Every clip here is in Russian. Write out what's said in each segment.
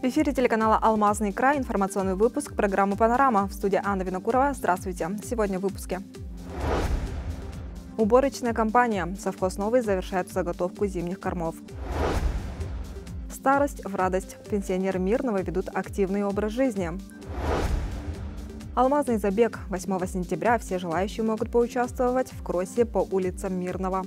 В эфире телеканала «Алмазный край» информационный выпуск программы «Панорама». В студии Анна Винокурова. Здравствуйте. Сегодня в выпуске. Уборочная компания. Совхоз «Новый» завершает заготовку зимних кормов. Старость в радость. Пенсионеры Мирного ведут активный образ жизни. Алмазный забег. 8 сентября все желающие могут поучаствовать в кроссе по улицам Мирного.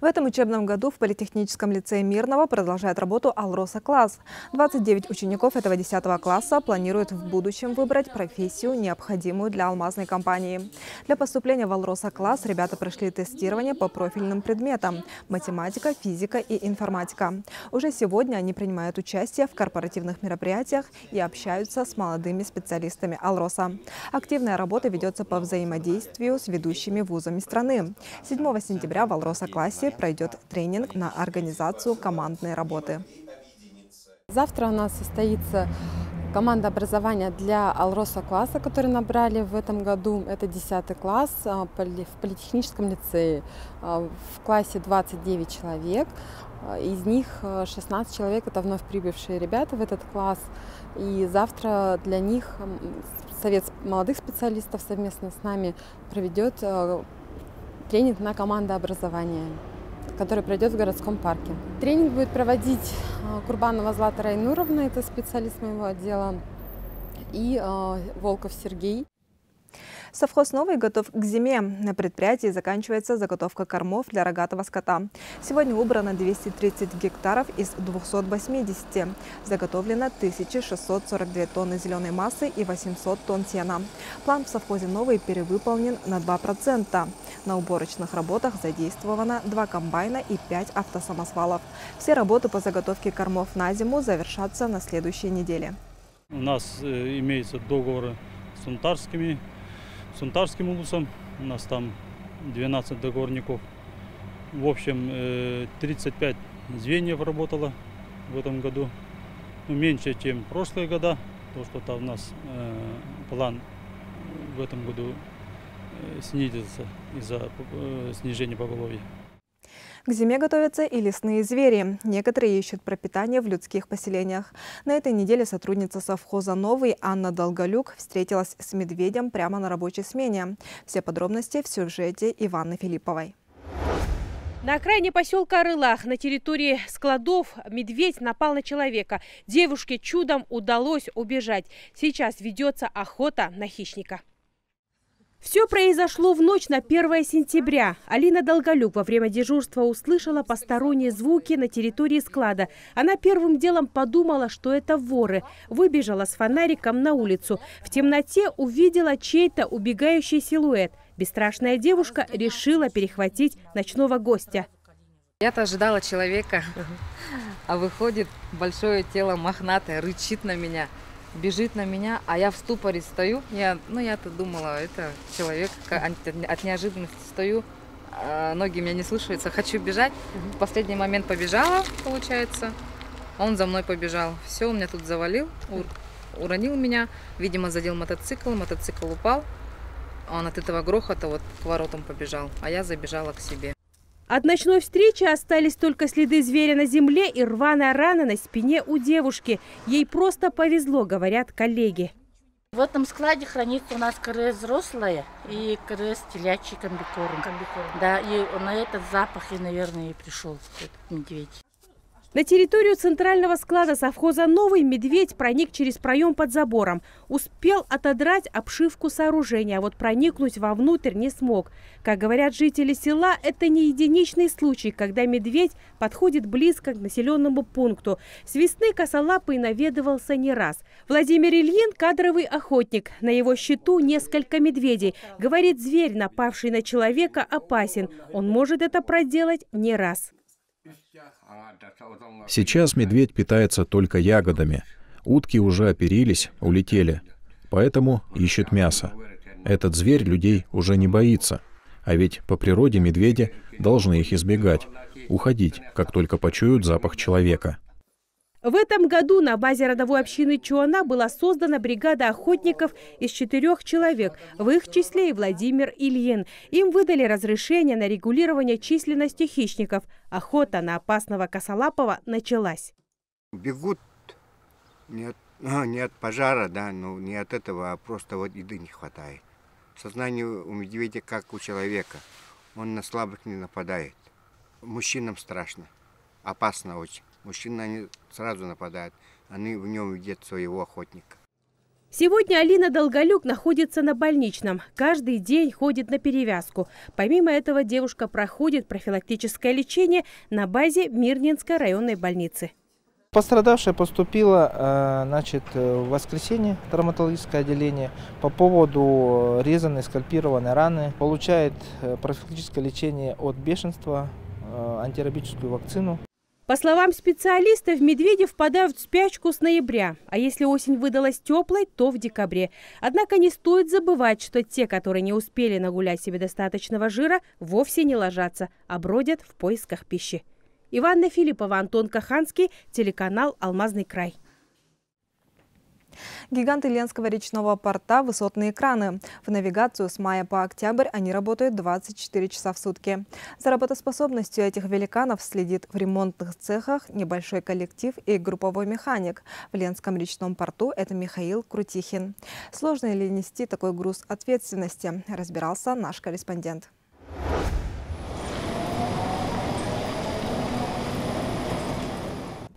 В этом учебном году в Политехническом лицее Мирного продолжает работу «Алроса класс». 29 учеников этого 10 класса планируют в будущем выбрать профессию, необходимую для алмазной компании. Для поступления в «Алроса класс» ребята прошли тестирование по профильным предметам – математика, физика и информатика. Уже сегодня они принимают участие в корпоративных мероприятиях и общаются с молодыми специалистами «Алроса». Активная работа ведется по взаимодействию с ведущими вузами страны. 7 сентября в «Алроса классе» пройдет тренинг на организацию командной работы. Завтра у нас состоится команда образования для «Алроса» класса, который набрали в этом году. Это 10 класс в Политехническом лицее. В классе 29 человек. Из них 16 человек – это вновь прибывшие ребята в этот класс. И завтра для них совет молодых специалистов совместно с нами проведет тренинг на командообразование, который пройдет в городском парке. Тренинг будет проводить Курбанова Злата Райнуровна, это специалист моего отдела, и Волков Сергей. Совхоз «Новый» готов к зиме. На предприятии заканчивается заготовка кормов для рогатого скота. Сегодня убрано 230 гектаров из 280. Заготовлено 1642 тонны зеленой массы и 800 тонн сена. План в совхозе «Новый» перевыполнен на 2%. На уборочных работах задействовано 2 комбайна и 5 автосамосвалов. Все работы по заготовке кормов на зиму завершатся на следующей неделе. У нас имеются договоры с Сунтарским областям, у нас там 12 договорников. В общем, 35 звеньев работало в этом году. Ну, меньше, чем в прошлые года, потому что там у нас план в этом году снизился из-за снижения поголовья. К зиме готовятся и лесные звери. Некоторые ищут пропитание в людских поселениях. На этой неделе сотрудница совхоза «Новый» Анна Долголюк встретилась с медведем прямо на рабочей смене. Все подробности в сюжете Иваны Филипповой. На окраине поселка Рылах на территории складов медведь напал на человека. Девушке чудом удалось убежать. Сейчас ведется охота на хищника. Все произошло в ночь на 1 сентября. Алина Долголюк во время дежурства услышала посторонние звуки на территории склада. Она первым делом подумала, что это воры. Выбежала с фонариком на улицу. В темноте увидела чей-то убегающий силуэт. Бесстрашная девушка решила перехватить ночного гостя. Я-то ожидала человека, а выходит большое тело мохнатое, рычит на меня. Бежит на меня, а я в ступоре стою. Я-то думала, это человек, от неожиданности стою, ноги меня не слушаются, хочу бежать. В последний момент побежала, получается, он за мной побежал. Все, он меня тут завалил, уронил меня, видимо, задел мотоцикл упал. Он от этого грохота вот к воротам побежал, а я забежала к себе. От ночной встречи остались только следы зверя на земле и рваная рана на спине у девушки. Ей просто повезло, говорят коллеги. В этом складе хранится у нас коры взрослая и коры с телячий комбикорм. Да, и на этот запах, и, наверное, и пришел этот медведь. На территорию центрального склада совхоза «Новый» медведь проник через проем под забором. Успел отодрать обшивку сооружения, а вот проникнуть вовнутрь не смог. Как говорят жители села, это не единичный случай, когда медведь подходит близко к населенному пункту. С весны косолапый наведывался не раз. Владимир Ильин – кадровый охотник. На его счету несколько медведей. Говорит, зверь, напавший на человека, опасен. Он может это проделать не раз. Сейчас медведь питается только ягодами. Утки уже оперились, улетели. Поэтому ищет мясо. Этот зверь людей уже не боится. А ведь по природе медведи должны их избегать. Уходить, как только почуют запах человека. В этом году на базе родовой общины Чуана была создана бригада охотников из 4 человек, в их числе и Владимир Ильин. Им выдали разрешение на регулирование численности хищников. Охота на опасного косолапого началась. Бегут не от пожара, да, ну не от этого, а просто вот еды не хватает. Сознание у медведя как у человека. Он на слабых не нападает. Мужчинам страшно, опасно очень. Мужчины, они сразу нападают, они в нем видят своего охотника. Сегодня Алина Долголюк находится на больничном. Каждый день ходит на перевязку. Помимо этого девушка проходит профилактическое лечение на базе Мирнинской районной больницы. Пострадавшая поступила, значит, в воскресенье в травматологическое отделение по поводу резанной, скальпированной раны. Получает профилактическое лечение от бешенства, антирабическую вакцину. По словам специалистов, медведи впадают в спячку с ноября, а если осень выдалась теплой, то в декабре. Однако не стоит забывать, что те, которые не успели нагулять себе достаточного жира, вовсе не ложатся, а бродят в поисках пищи. Иванна Филиппова, Антон Каханский, телеканал «Алмазный край». Гиганты Ленского речного порта – высотные краны. В навигацию с мая по октябрь они работают 24 часа в сутки. За работоспособностью этих великанов следит в ремонтных цехах небольшой коллектив и групповой механик. В Ленском речном порту это Михаил Крутихин. Сложно ли нести такой груз ответственности, разбирался наш корреспондент.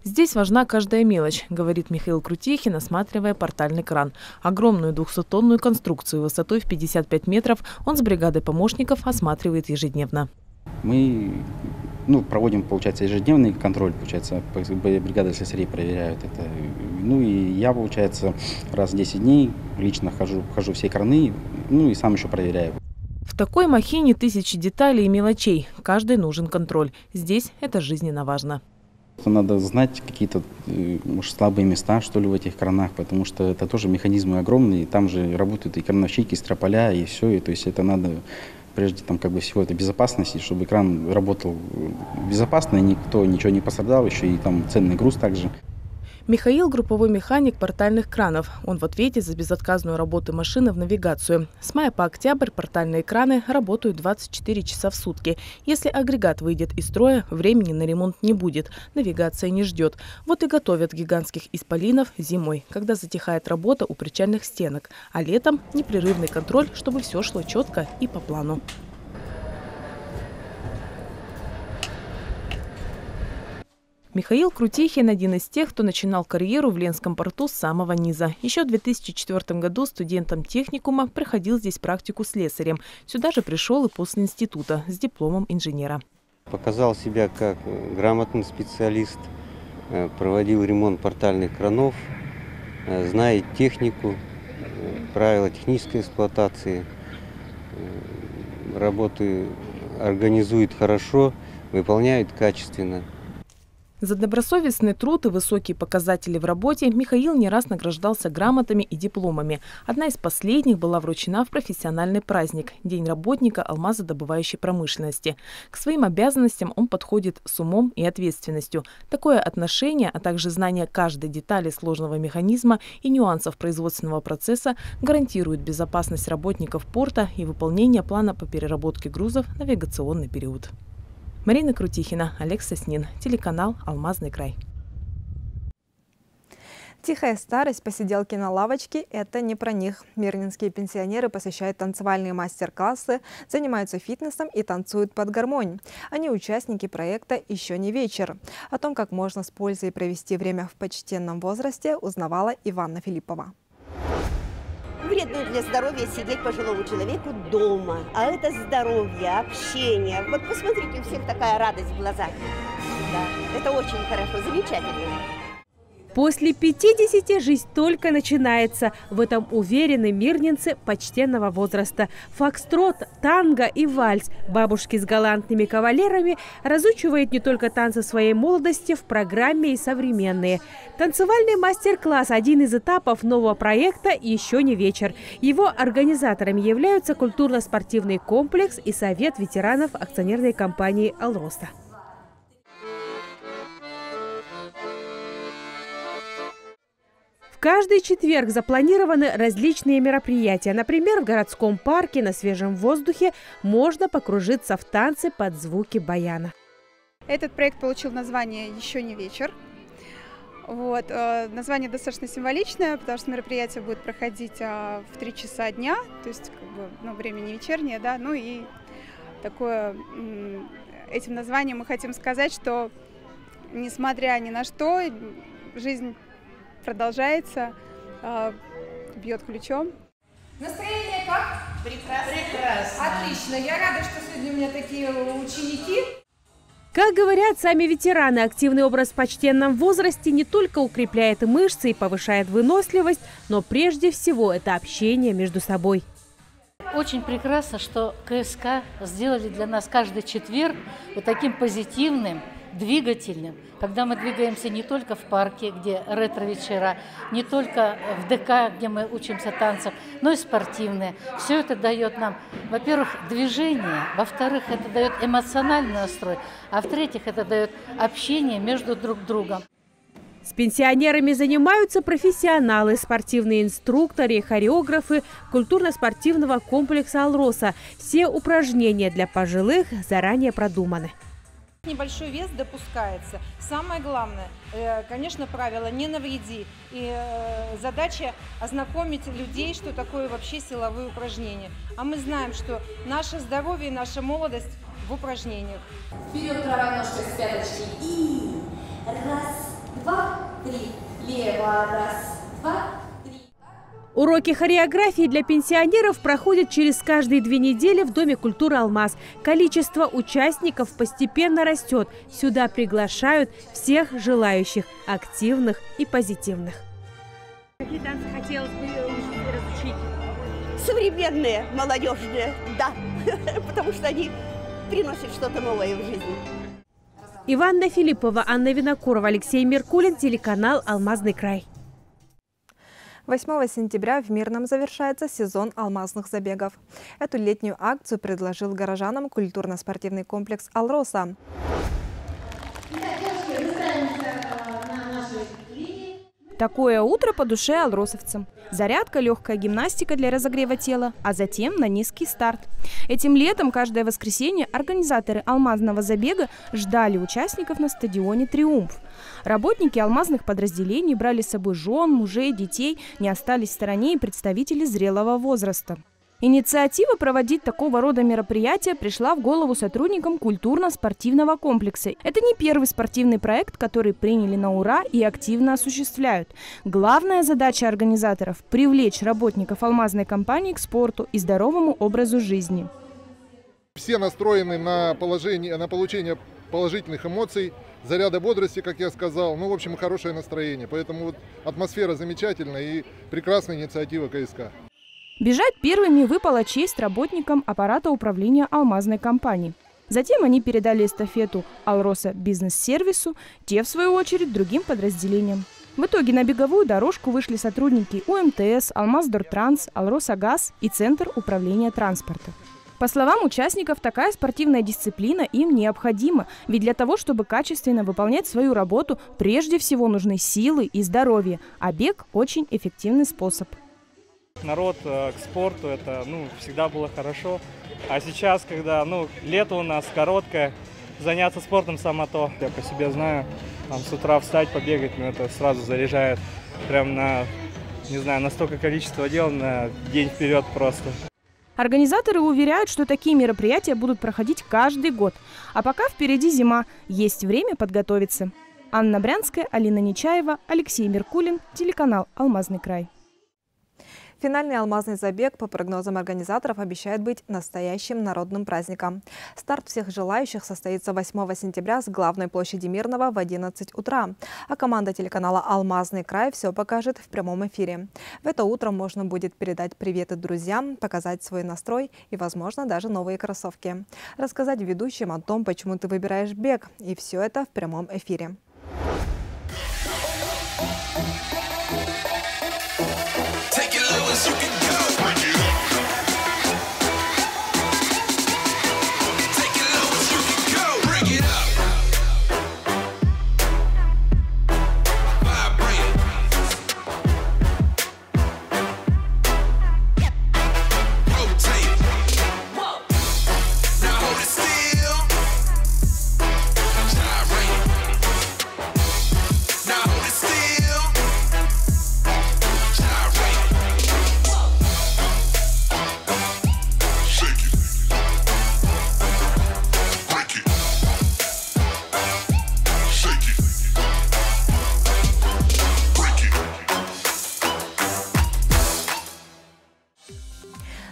«Здесь важна каждая мелочь», — говорит Михаил Крутихин, осматривая портальный кран. Огромную 200-тонную конструкцию высотой в 55 метров он с бригадой помощников осматривает ежедневно. Мы проводим, получается, ежедневный контроль, получается, бригады слесарей проверяют это. Ну и я, получается, раз в 10 дней лично хожу все краны, ну и сам еще проверяю. В такой махине тысячи деталей и мелочей. Каждый нужен контроль. Здесь это жизненно важно. Надо знать какие-то, может, слабые места, что ли, в этих кранах, потому что это тоже механизмы огромные, там же работают и крановщики, и строполя, и все, и то есть это надо прежде там как бы всего это безопасности, чтобы кран работал безопасно, и никто ничего не пострадал, еще и там ценный груз также. Михаил – групповой механик портальных кранов. Он в ответе за безотказную работу машины в навигацию. С мая по октябрь портальные краны работают 24 часа в сутки. Если агрегат выйдет из строя, времени на ремонт не будет. Навигация не ждет. Вот и готовят гигантских исполинов зимой, когда затихает работа у причальных стенок. А летом – непрерывный контроль, чтобы все шло четко и по плану. Михаил Крутихин – один из тех, кто начинал карьеру в Ленском порту с самого низа. Еще в 2004 году студентом техникума проходил здесь практику слесарем. Сюда же пришел и после института с дипломом инженера. Показал себя как грамотный специалист, проводил ремонт портальных кранов, знает технику, правила технической эксплуатации, работы организует хорошо, выполняет качественно. За добросовестный труд и высокие показатели в работе Михаил не раз награждался грамотами и дипломами. Одна из последних была вручена в профессиональный праздник – День работника алмазодобывающей промышленности. К своим обязанностям он подходит с умом и ответственностью. Такое отношение, а также знание каждой детали сложного механизма и нюансов производственного процесса гарантирует безопасность работников порта и выполнение плана по переработке грузов в навигационный период. Марина Крутихина, Олег Соснин, телеканал «Алмазный край». Тихая старость, посиделки на лавочке – это не про них. Мирнинские пенсионеры посещают танцевальные мастер-классы, занимаются фитнесом и танцуют под гармонь. Они участники проекта «Еще не вечер». О том, как можно с пользой провести время в почтенном возрасте, узнавала Иванна Филиппова. Вредно для здоровья сидеть пожилому человеку дома. А это здоровье, общение. Вот посмотрите, у всех такая радость в глазах. Да, это очень хорошо, замечательно. После 50 жизнь только начинается. В этом уверены мирнинцы почтенного возраста. Фокстрот, танго и вальс. Бабушки с галантными кавалерами разучивают не только танцы своей молодости, в программе и современные. Танцевальный мастер-класс – один из этапов нового проекта «Еще не вечер». Его организаторами являются культурно-спортивный комплекс и совет ветеранов акционерной компании «Алроса». Каждый четверг запланированы различные мероприятия. Например, в городском парке на свежем воздухе можно покружиться в танце под звуки баяна. Этот проект получил название «Еще не вечер». Вот. Название достаточно символичное, потому что мероприятие будет проходить в 3 часа дня, то есть как бы, ну, время не вечернее, да, ну и такое, этим названием мы хотим сказать, что несмотря ни на что, жизнь продолжается, бьет ключом. Настроение как? Прекрасно. Прекрасно. Отлично. Я рада, что сегодня у меня такие ученики. Как говорят сами ветераны, активный образ в почтенном возрасте не только укрепляет мышцы и повышает выносливость, но прежде всего это общение между собой. Очень прекрасно, что КСК сделали для нас каждый четверг вот таким позитивным, двигательным, когда мы двигаемся не только в парке, где ретро-вечера, не только в ДК, где мы учимся танцам, но и спортивные. Все это дает нам, во-первых, движение, во-вторых, это дает эмоциональный настрой, а в-третьих, это дает общение между друг другом. С пенсионерами занимаются профессионалы, спортивные инструкторы и хореографы культурно-спортивного комплекса «Алроса». Все упражнения для пожилых заранее продуманы. Небольшой вес допускается. Самое главное, конечно, правило «не навреди». И задача ознакомить людей, что такое вообще силовые упражнения. А мы знаем, что наше здоровье и наша молодость в упражнениях. Вперед, правая ножка с пяточки. И раз, два, три. Лево, раз, два. Уроки хореографии для пенсионеров проходят через каждые 2 недели в Доме культуры «Алмаз». Количество участников постепенно растет. Сюда приглашают всех желающих, активных и позитивных. Какие танцы хотелось бы разучить? Современные, молодежные, да. Потому что они приносят что-то новое в жизнь. Иванна Филиппова, Анна Винокурова, Алексей Меркулин, телеканал «Алмазный край». 8 сентября в Мирном завершается сезон алмазных забегов. Эту летнюю акцию предложил горожанам культурно-спортивный комплекс «Алроса». Такое утро по душе алросовцам. Зарядка, легкая гимнастика для разогрева тела, а затем на низкий старт. Этим летом каждое воскресенье организаторы алмазного забега ждали участников на стадионе «Триумф». Работники алмазных подразделений брали с собой жен, мужей, детей, не остались в стороне и представители зрелого возраста. Инициатива проводить такого рода мероприятия пришла в голову сотрудникам культурно-спортивного комплекса. Это не первый спортивный проект, который приняли на ура и активно осуществляют. Главная задача организаторов – привлечь работников алмазной компании к спорту и здоровому образу жизни. Все настроены на получение положительных эмоций, заряда бодрости, как я сказал, ну, в общем, хорошее настроение. Поэтому вот атмосфера замечательная и прекрасная инициатива КСК. Бежать первыми выпала честь работникам аппарата управления алмазной компании. Затем они передали эстафету «Алроса» бизнес-сервису, те, в свою очередь, другим подразделениям. В итоге на беговую дорожку вышли сотрудники УМТС, «Алмаздортранс», «Алросагаз» и Центр управления транспорта. По словам участников, такая спортивная дисциплина им необходима, ведь для того, чтобы качественно выполнять свою работу, прежде всего нужны силы и здоровье, а бег – очень эффективный способ. Народ к спорту, это всегда было хорошо, а сейчас, когда лето у нас короткое, заняться спортом само то. Я по себе знаю, там, с утра встать, побегать, это сразу заряжает прям на, не знаю, на столько количества дел на день вперед просто. Организаторы уверяют, что такие мероприятия будут проходить каждый год, а пока впереди зима, есть время подготовиться. Анна Брянская, Алина Нечаева, Алексей Меркулин, телеканал «Алмазный край». Финальный алмазный забег, по прогнозам организаторов, обещает быть настоящим народным праздником. Старт всех желающих состоится 8 сентября с главной площади Мирного в 11 утра. А команда телеканала «Алмазный край» все покажет в прямом эфире. В это утро можно будет передать приветы друзьям, показать свой настрой и, возможно, даже новые кроссовки. Рассказать ведущим о том, почему ты выбираешь бег. И все это в прямом эфире.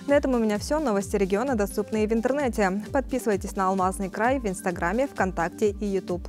На этом у меня все. Новости региона доступны и в интернете. Подписывайтесь на «Алмазный край» в Инстаграме, ВКонтакте и YouTube.